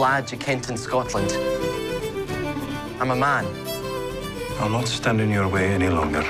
lad you kent in Scotland. I'm a man. I'll not stand in your way any longer.